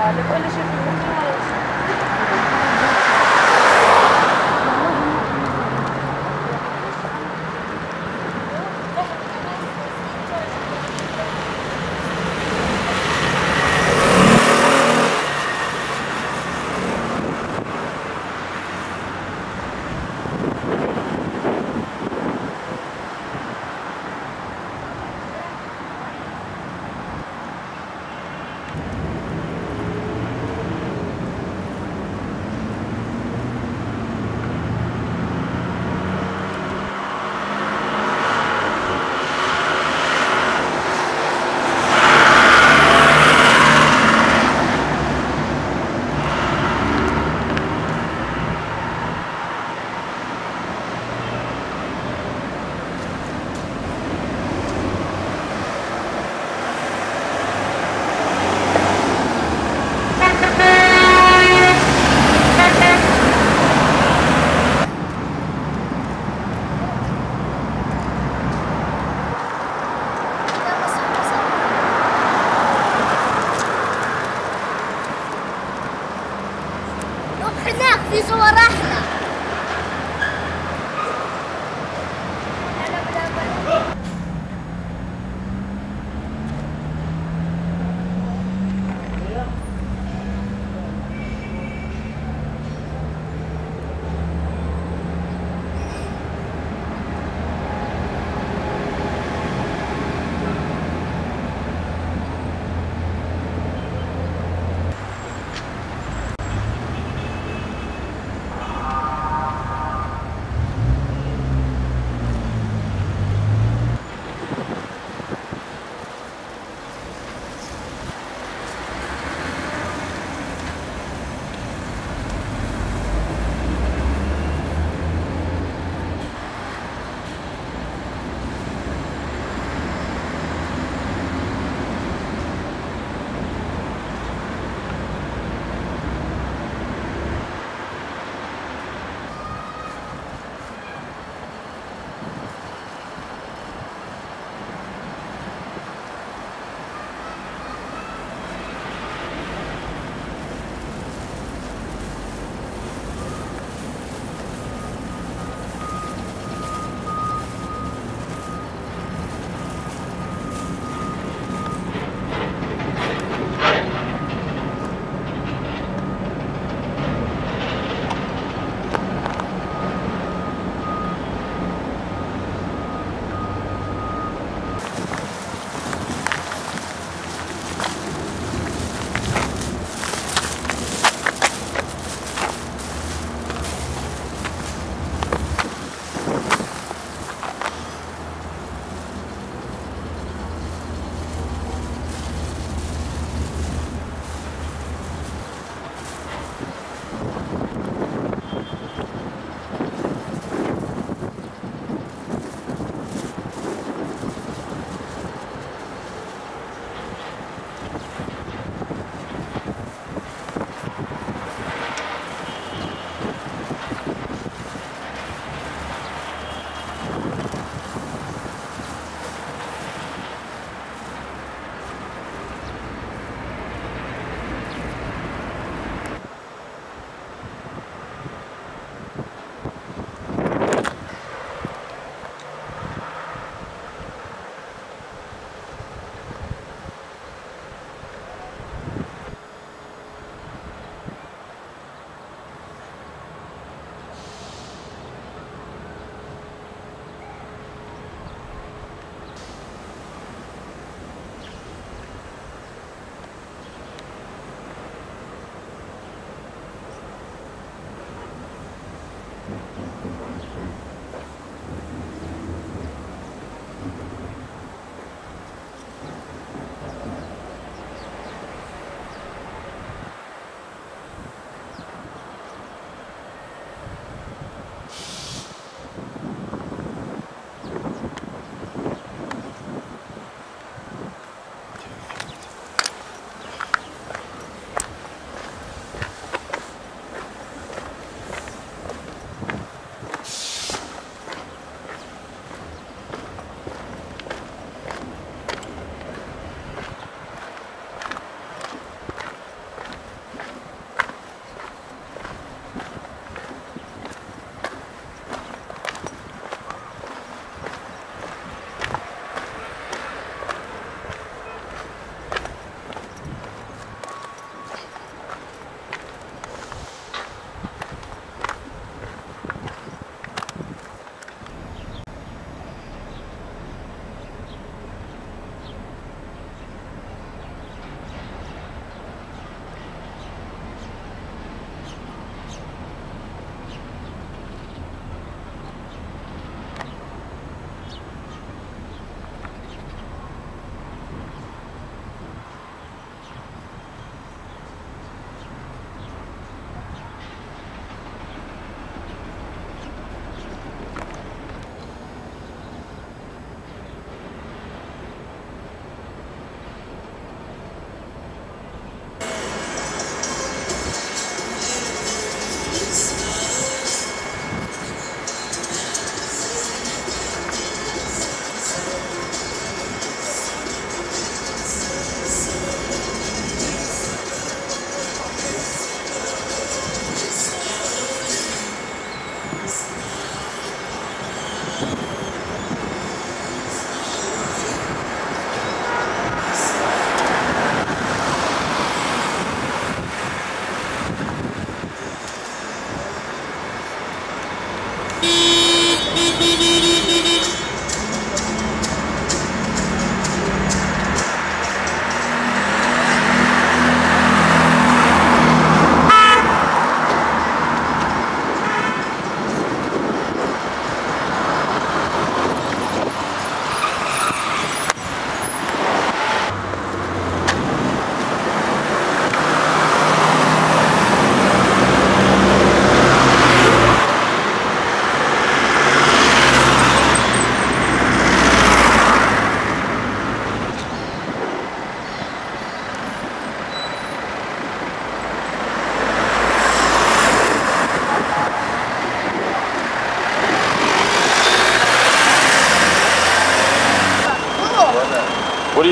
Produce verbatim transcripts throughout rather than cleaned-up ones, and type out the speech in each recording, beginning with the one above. خالد قول لي شوف الممكن ولا مش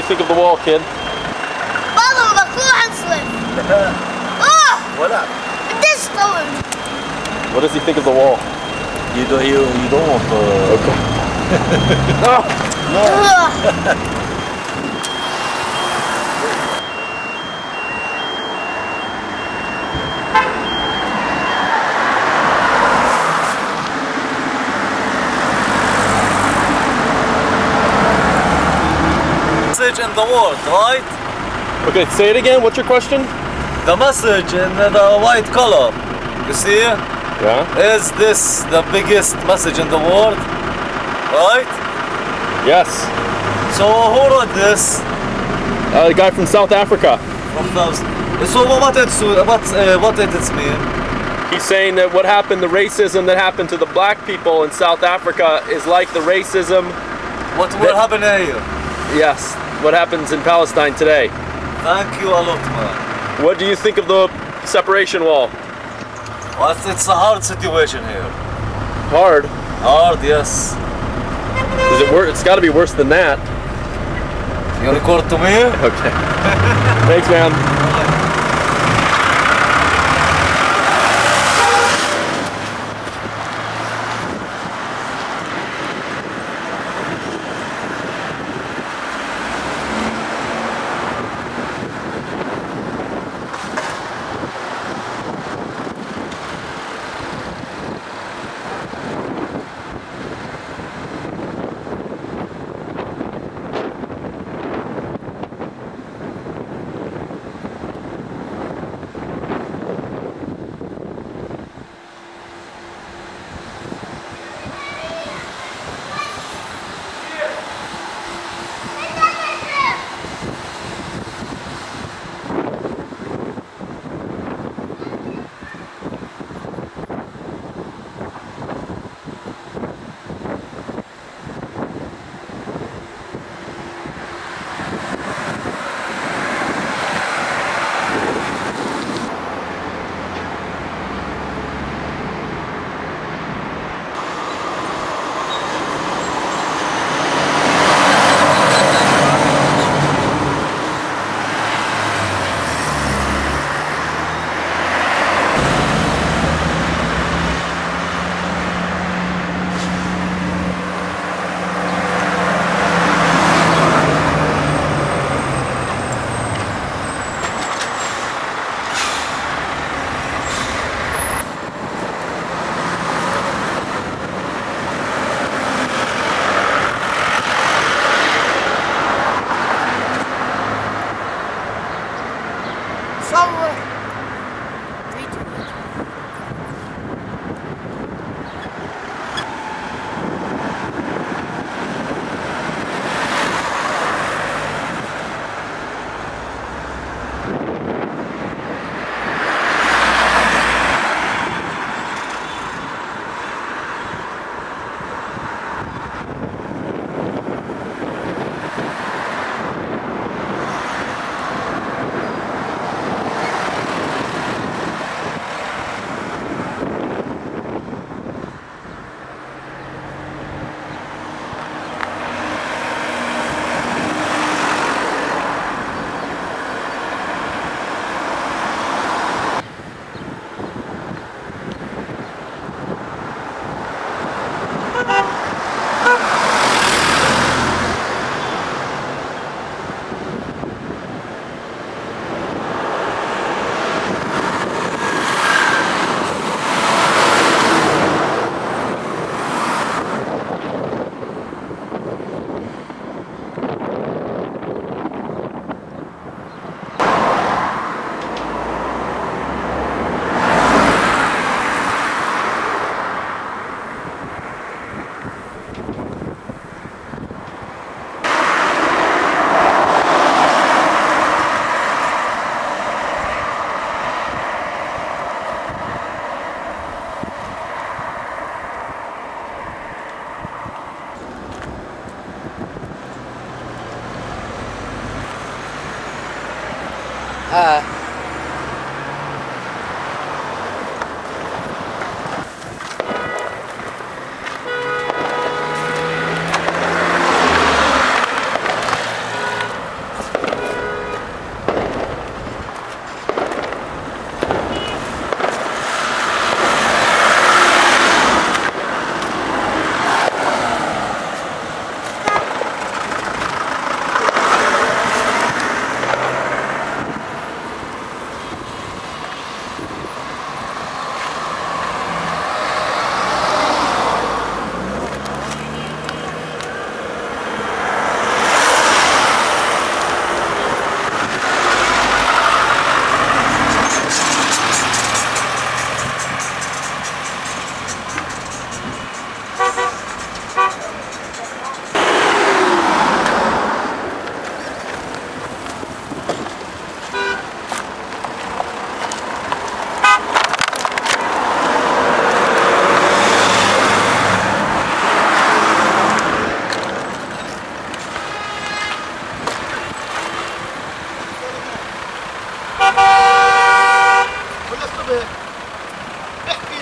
think of the walk-in? والله مكروه انسلم. Oh! What up? It is stolen. What does he think of the wall? You don't, you, you don't want the... Okay. No! No! Message in the world, right? Okay, say it again. What's your question? The message in the white color. You see? Yeah. Is this the biggest message in the world? Right? Yes. So who wrote this? Uh, the guy from South Africa. From South. So what did what uh, what did it mean? He's saying that what happened, the racism that happened to the black people in South Africa, is like the racism. What will happen here? Yes. What happens in Palestine today? Thank you a lot, man. What do you think of the separation wall? Well, it's a hard situation here. Hard? Hard, yes. Is it worse? It's got to be worse than that. You record to me? Okay. Thanks, man. بيحكي بيحكي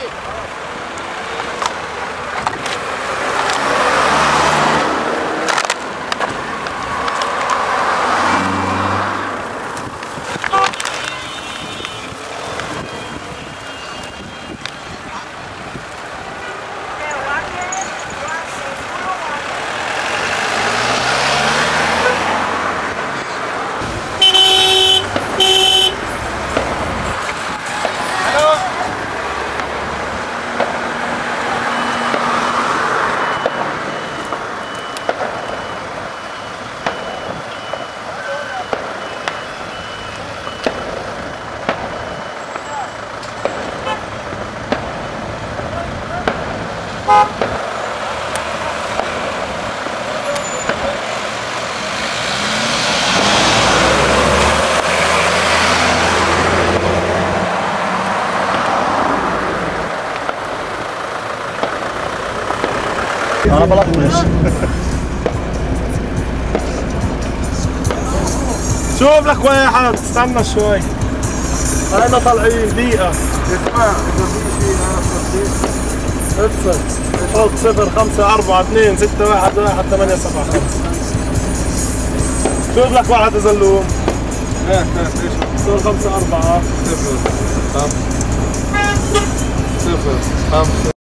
أنا بلطمش شوف لك واحد استنى شوي خلينا طالعين دقيقة اسمع إذا في شيء أنا بصدق اتصل بفوت صفر خمسة أربعة اثنين ستة واحد واحد ثمانية سبعة خمسة شوف لك واحد زلوم هيك هيك ايش صفر خمسة أربعة صفر خمسة صفر خمسة